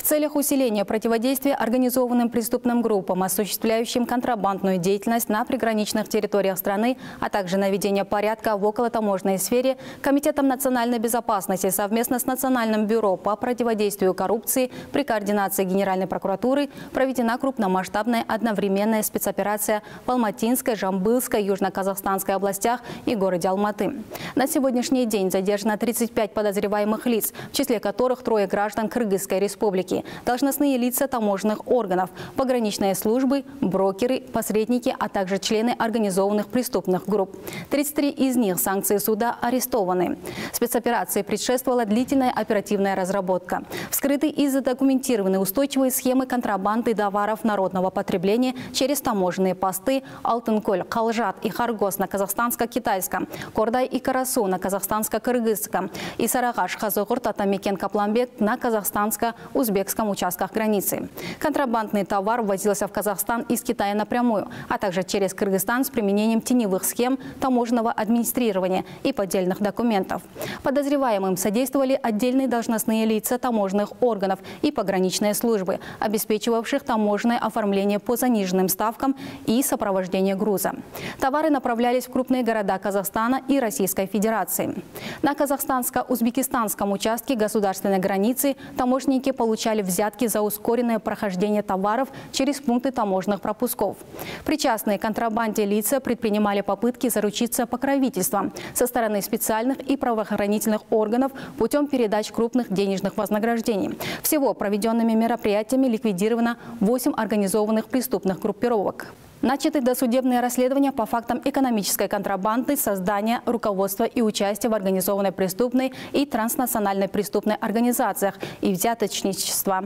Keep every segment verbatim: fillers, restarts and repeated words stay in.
В целях усиления противодействия организованным преступным группам, осуществляющим контрабандную деятельность на приграничных территориях страны, а также наведения порядка в околотаможенной сфере, Комитетом национальной безопасности совместно с Национальным бюро по противодействию коррупции при координации Генеральной прокуратуры проведена крупномасштабная одновременная спецоперация в Алматинской, Жамбылской, Южно-Казахстанской областях и городе Алматы. На сегодняшний день задержано тридцать пять подозреваемых лиц, в числе которых трое граждан Кыргызской республики, должностные лица таможенных органов, пограничные службы, брокеры, посредники, а также члены организованных преступных групп. тридцать три из них санкции суда арестованы. Спецоперации предшествовала длительная оперативная разработка. Вскрыты и задокументированы устойчивые схемы контрабанды товаров народного потребления через таможенные посты Алтенколь, Халжат и Харгос на Казахстанско-Китайском, Кордай и Карасу на Казахстанско-Кыргызском и Сарахаш, Капламбек на Казахстанско-Узбекском участках границы. Контрабандный товар ввозился в Казахстан из Китая напрямую, а также через Кыргызстан с применением теневых схем таможенного администрирования и поддельных документов. Подозреваемым содействовали отдельные должностные лица таможенных органов и пограничные службы, обеспечивавших таможенное оформление по заниженным ставкам и сопровождение груза. Товары направлялись в крупные города Казахстана и Российской Федерации. На казахстанско-узбекистанском участке государственной границы таможенники получали взятки за ускоренное прохождение товаров через пункты таможенных пропусков. Причастные к контрабанде лица предпринимали попытки заручиться покровительством со стороны специальных и правоохранительных органов путем передач крупных денежных вознаграждений. Всего проведенными мероприятиями ликвидировано восемь организованных преступных группировок. Начаты досудебные расследования по фактам экономической контрабанды, создания, руководства и участия в организованной преступной и транснациональной преступной организациях и взяточничества.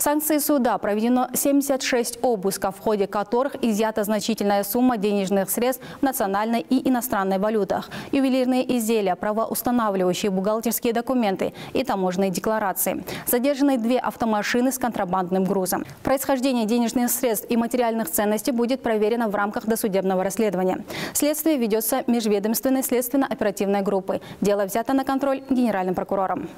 Санкции суда проведено семьдесят шесть обысков, в ходе которых изъята значительная сумма денежных средств в национальной и иностранной валютах, ювелирные изделия, правоустанавливающие бухгалтерские документы и таможенные декларации. Задержаны две автомашины с контрабандным грузом. Происхождение денежных средств и материальных ценностей будет проверено проверено в рамках досудебного расследования. Следствие ведется межведомственной следственно-оперативной группой. Дело взято на контроль генеральным прокурором.